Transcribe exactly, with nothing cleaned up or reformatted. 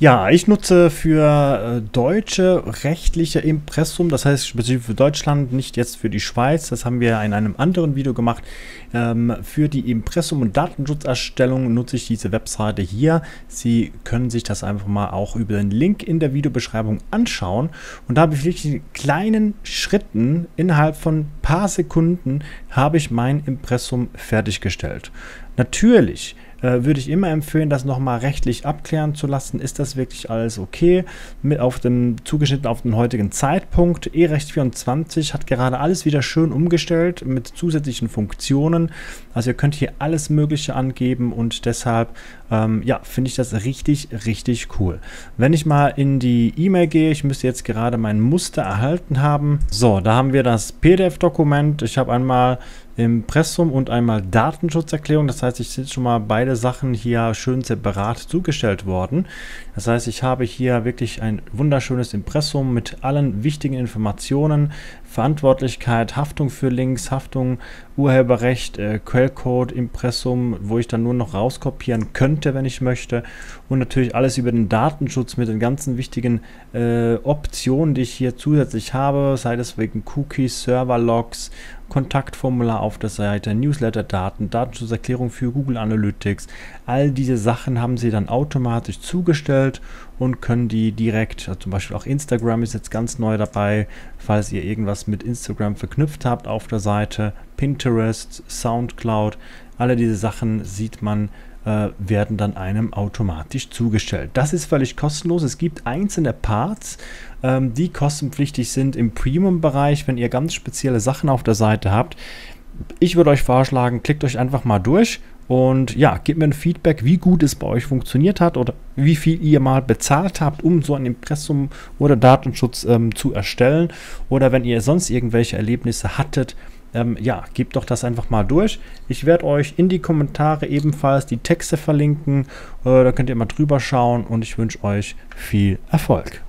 Ja, ich nutze für äh, deutsche rechtliche Impressum, das heißt speziell für Deutschland, nicht jetzt für die Schweiz, das haben wir in einem anderen Video gemacht. Ähm, für die Impressum- und Datenschutzerstellung nutze ich diese Webseite hier. Sie können sich das einfach mal auch über den Link in der Videobeschreibung anschauen. Und da habe ich wirklich in kleinen Schritten, innerhalb von ein paar Sekunden, habe ich mein Impressum fertiggestellt. Natürlich würde ich immer empfehlen, das nochmal rechtlich abklären zu lassen. Ist das wirklich alles okay? Mit auf dem, zugeschnitten auf den heutigen Zeitpunkt. E-Recht vierundzwanzig hat gerade alles wieder schön umgestellt mit zusätzlichen Funktionen. Also ihr könnt hier alles Mögliche angeben und deshalb ähm, ja, finde ich das richtig, richtig cool. Wenn ich mal in die E-Mail gehe, ich müsste jetzt gerade mein Muster erhalten haben. So, da haben wir das P D F-Dokument. Ich habe einmal Impressum und einmal Datenschutzerklärung. Das heißt, ich sind schon mal beide Sachen hier schön separat zugestellt worden. Das heißt, ich habe hier wirklich ein wunderschönes Impressum mit allen wichtigen Informationen, Verantwortlichkeit, Haftung für Links, Haftung, Urheberrecht, äh, Quellcode, Impressum, wo ich dann nur noch rauskopieren könnte, wenn ich möchte. Und natürlich alles über den Datenschutz mit den ganzen wichtigen äh, Optionen, die ich hier zusätzlich habe, sei es wegen Cookies, Server-Logs, Kontaktformular auf der Seite, Newsletter-Daten, Datenschutzerklärung für Google Analytics. All diese Sachen haben sie dann automatisch zugestellt und können die direkt, also zum Beispiel auch Instagram ist jetzt ganz neu dabei, falls ihr irgendwas mit Instagram verknüpft habt auf der Seite, Pinterest, SoundCloud, alle diese Sachen sieht man, werden dann einem automatisch zugestellt. Das ist völlig kostenlos. Es gibt einzelne Parts, ähm, die kostenpflichtig sind im Premium-Bereich, wenn ihr ganz spezielle Sachen auf der Seite habt. Ich würde euch vorschlagen, klickt euch einfach mal durch und ja, gebt mir ein Feedback, wie gut es bei euch funktioniert hat oder wie viel ihr mal bezahlt habt, um so ein Impressum oder Datenschutz ähm, zu erstellen. Oder wenn ihr sonst irgendwelche Erlebnisse hattet, Ähm, ja, gebt doch das einfach mal durch. Ich werde euch in die Kommentare ebenfalls die Texte verlinken. Äh, da könnt ihr mal drüber schauen und ich wünsche euch viel Erfolg.